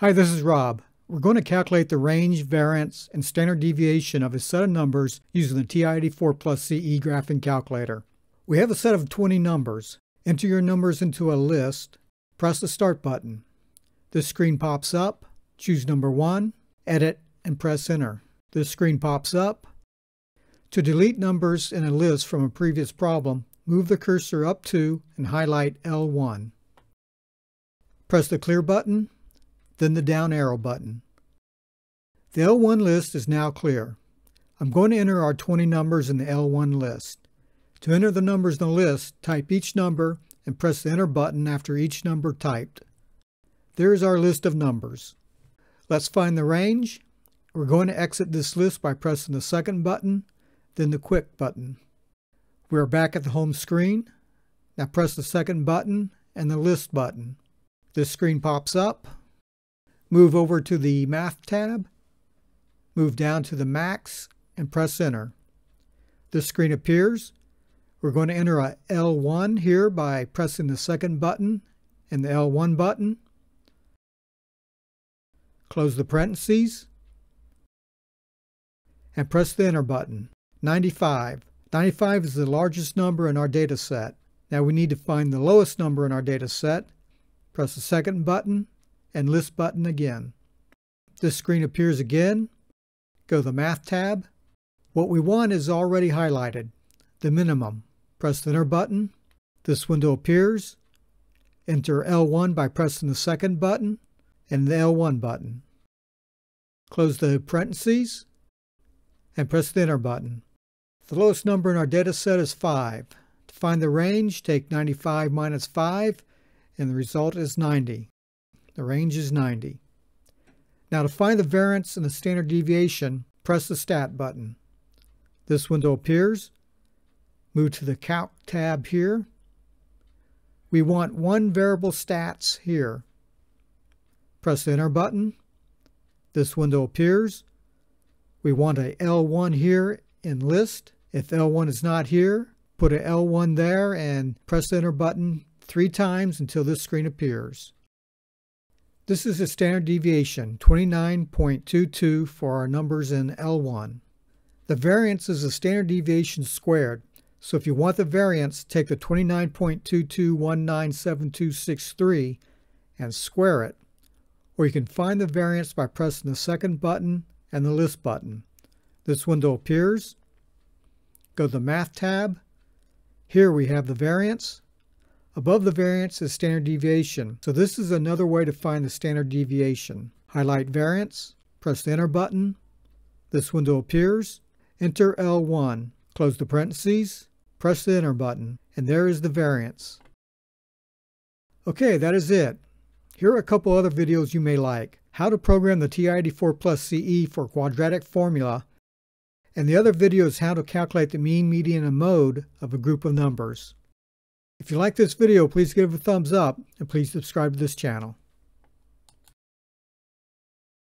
Hi, this is Rob. We're going to calculate the range, variance, and standard deviation of a set of numbers using the TI-84 Plus CE graphing calculator. We have a set of 20 numbers. Enter your numbers into a list. Press the Start button. This screen pops up. Choose number 1, edit, and press Enter. This screen pops up. To delete numbers in a list from a previous problem, move the cursor up to and highlight L1. Press the Clear button, then the down arrow button. The L1 list is now clear. I'm going to enter our 20 numbers in the L1 list. To enter the numbers in the list, type each number and press the Enter button after each number typed. There is our list of numbers. Let's find the range. We're going to exit this list by pressing the second button, then the Quick button. We're back at the home screen. Now press the second button and the List button. This screen pops up. Move over to the Math tab, move down to the Max, and press Enter. This screen appears. We're going to enter a L1 here by pressing the second button and the L1 button. Close the parentheses and press the Enter button. 95. 95 is the largest number in our data set. Now we need to find the lowest number in our data set. Press the second button and List button again. This screen appears again. Go to the Math tab. What we want is already highlighted, the minimum. Press the Enter button. This window appears. Enter L1 by pressing the second button and the L1 button. Close the parentheses and press the Enter button. The lowest number in our data set is 5. To find the range, take 95 minus 5, and the result is 90. The range is 90. Now to find the variance and the standard deviation, press the Stat button. This window appears. Move to the Calc tab here. We want one variable stats here. Press the Enter button. This window appears. We want a L1 here in List. If L1 is not here, put a L1 there and press the Enter button 3 times until this screen appears. This is the standard deviation, 29.22 for our numbers in L1. The variance is the standard deviation squared, so if you want the variance, take the 29.22197263 and square it, or you can find the variance by pressing the second button and the List button. This window appears. Go to the Math tab. Here we have the variance. Above the variance is standard deviation, so this is another way to find the standard deviation. Highlight variance, press the Enter button. This window appears. Enter L1, close the parentheses, press the Enter button, and there is the variance. Okay, that is it. Here are a couple other videos you may like. How to program the TI-84 Plus CE for quadratic formula, and the other video is how to calculate the mean, median, and mode of a group of numbers. If you like this video, please give it a thumbs up and please subscribe to this channel.